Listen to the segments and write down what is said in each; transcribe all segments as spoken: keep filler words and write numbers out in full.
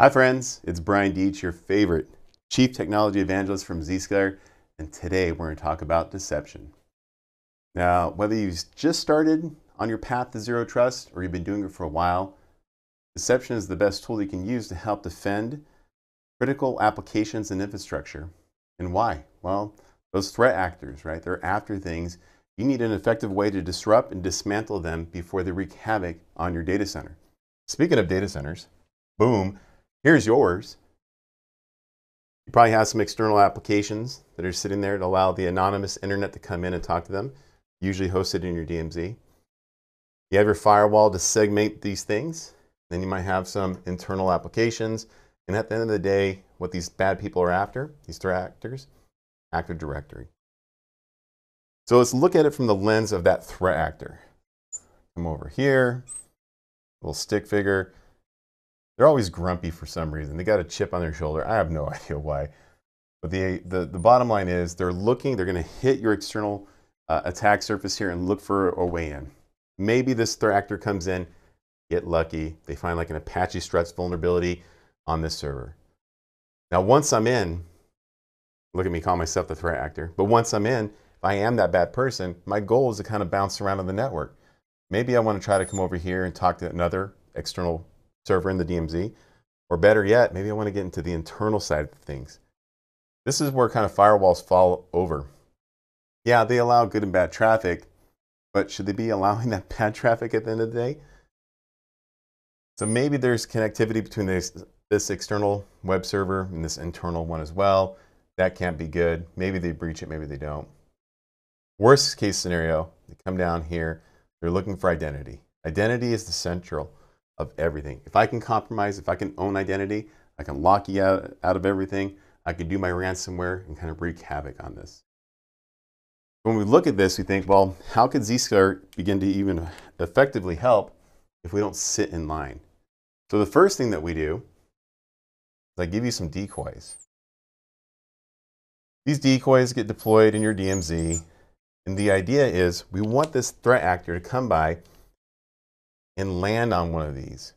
Hi friends, it's Brian Deitch, your favorite Chief Technology Evangelist from Zscaler, and today we're going to talk about deception. Now, whether you've just started on your path to zero trust or you've been doing it for a while, deception is the best tool you can use to help defend critical applications and infrastructure. And why? Well, those threat actors, right? They're after things. You need an effective way to disrupt and dismantle them before they wreak havoc on your data center. Speaking of data centers, boom. Here's yours. You probably have some external applications that are sitting there to allow the anonymous internet to come in and talk to them, usually hosted in your D M Z. You have your firewall to segment these things. Then you might have some internal applications. And at the end of the day, what these bad people are after, these threat actors, Active Directory. So let's look at it from the lens of that threat actor. Come over here, little stick figure. They're always grumpy for some reason. They got a chip on their shoulder. I have no idea why. But the, the, the bottom line is they're looking, they're going to hit your external uh, attack surface here and look for a way in. Maybe this threat actor comes in, get lucky. They find like an Apache Struts vulnerability on this server. Now, once I'm in, look at me call myself the threat actor. But once I'm in, if I am that bad person, my goal is to kind of bounce around on the network. Maybe I want to try to come over here and talk to another external server in the D M Z, or better yet, maybe I want to get into the internal side of things. This is where kind of firewalls fall over. Yeah, they allow good and bad traffic, but should they be allowing that bad traffic at the end of the day? So maybe there's connectivity between this, this external web server and this internal one as well. That can't be good. Maybe they breach it, maybe they don't. Worst case scenario, they come down here, they're looking for identity. Identity is the central of everything. If I can compromise, if I can own identity, I can lock you out, out of everything. I can do my ransomware and kind of wreak havoc on this. When we look at this, we think, well, how could Zscaler begin to even effectively help if we don't sit in line? So the first thing that we do is I give you some decoys. These decoys get deployed in your D M Z. And the idea is we want this threat actor to come by and land on one of these.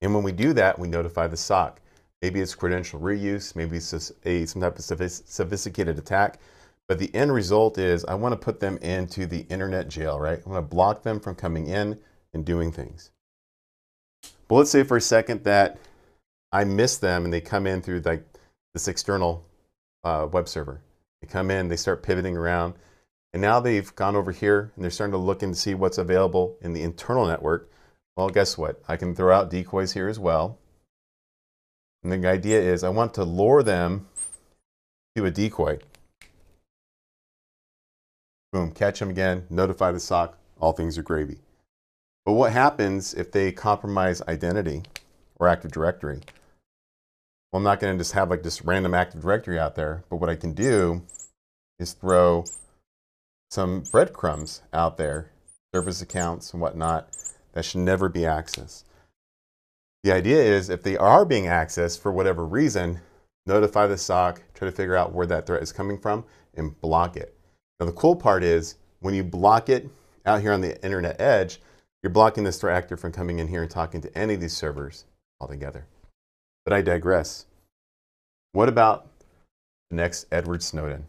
And when we do that, we notify the S O C. Maybe it's credential reuse, maybe it's a, some type of sophisticated attack, but the end result is I want to put them into the internet jail, right? I want to block them from coming in and doing things. But let's say for a second that I miss them and they come in through like this external uh, web server. They come in, they start pivoting around, and now they've gone over here and they're starting to look and see what's available in the internal network. Well, guess what? I can throw out decoys here as well. And the idea is I want to lure them to a decoy. Boom, catch them again, notify the S O C, all things are gravy. But what happens if they compromise identity or Active Directory? Well, I'm not going to just have like this random Active Directory out there, but what I can do is throw some breadcrumbs out there, service accounts and whatnot, that should never be accessed. The idea is if they are being accessed for whatever reason, notify the S O C, try to figure out where that threat is coming from and block it. Now the cool part is when you block it out here on the internet edge, you're blocking this threat actor from coming in here and talking to any of these servers altogether. But I digress. What about the next Edward Snowden?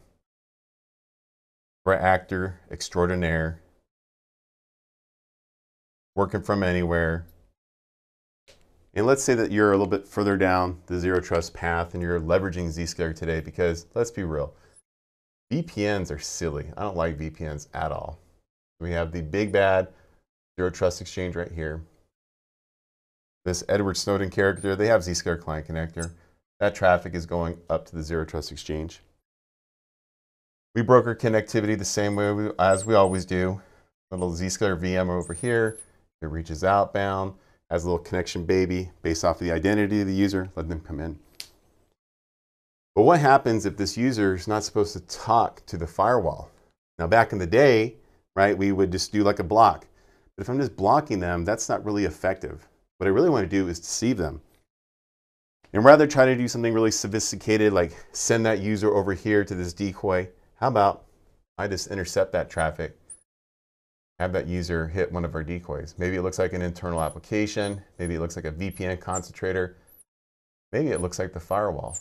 Threat actor extraordinaire, working from anywhere. And let's say that you're a little bit further down the zero trust path and you're leveraging Zscaler today because, let's be real, V P Ns are silly. I don't like V P Ns at all. We have the big bad zero trust exchange right here. This Edward Snowden character, they have Zscaler client connector. That traffic is going up to the zero trust exchange. We broker connectivity the same way we, as we always do. Little Zscaler V M over here. It reaches outbound, has a little connection baby based off of the identity of the user. Let them come in. But what happens if this user is not supposed to talk to the firewall? Now back in the day, right, we would just do like a block. But if I'm just blocking them, that's not really effective. What I really want to do is deceive them. And rather try to do something really sophisticated, like send that user over here to this decoy. How about I just intercept that traffic, have that user hit one of our decoys. Maybe it looks like an internal application. Maybe it looks like a V P N concentrator. Maybe it looks like the firewall.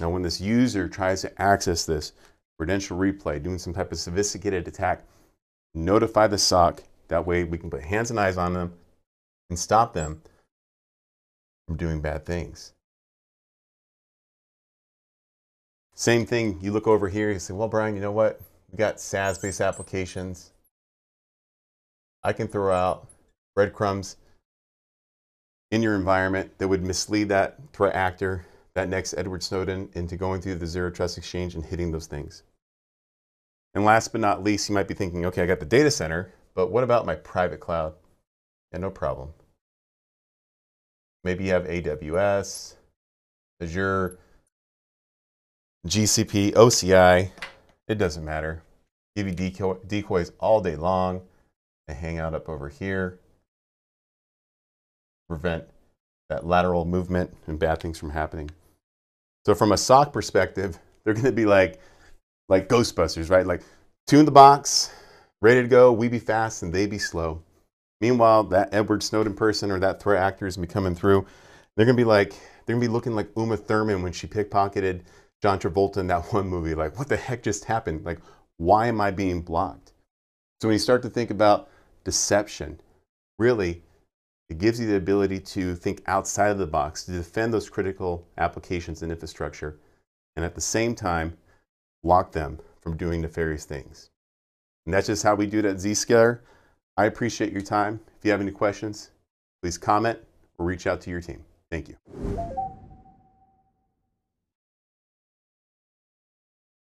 Now when this user tries to access this credential replay, doing some type of sophisticated attack, notify the S O C. That way we can put hands and eyes on them and stop them from doing bad things. Same thing, you look over here, you say, well, Brian, you know what? We got SaaS-based applications. I can throw out breadcrumbs in your environment that would mislead that threat actor, that next Edward Snowden, into going through the Zero Trust Exchange and hitting those things. And last but not least, you might be thinking, okay, I got the data center, but what about my private cloud? Yeah, no problem. Maybe you have A W S, Azure, G C P, O C I, it doesn't matter. Give you decoy, decoys all day long. They hang out up over here. Prevent that lateral movement and bad things from happening. So from a S O C perspective, they're gonna be like, like Ghostbusters, right? Like two in the box, ready to go, we be fast and they be slow. Meanwhile, that Edward Snowden person or that threat actor is gonna be coming through. They're gonna be like, they're gonna be looking like Uma Thurman when she pickpocketed John Travolta in that one movie, like, what the heck just happened? Like, why am I being blocked? So when you start to think about deception, really, it gives you the ability to think outside of the box, to defend those critical applications and infrastructure, and at the same time, block them from doing nefarious things. And that's just how we do it at Zscaler. I appreciate your time. If you have any questions, please comment or reach out to your team. Thank you.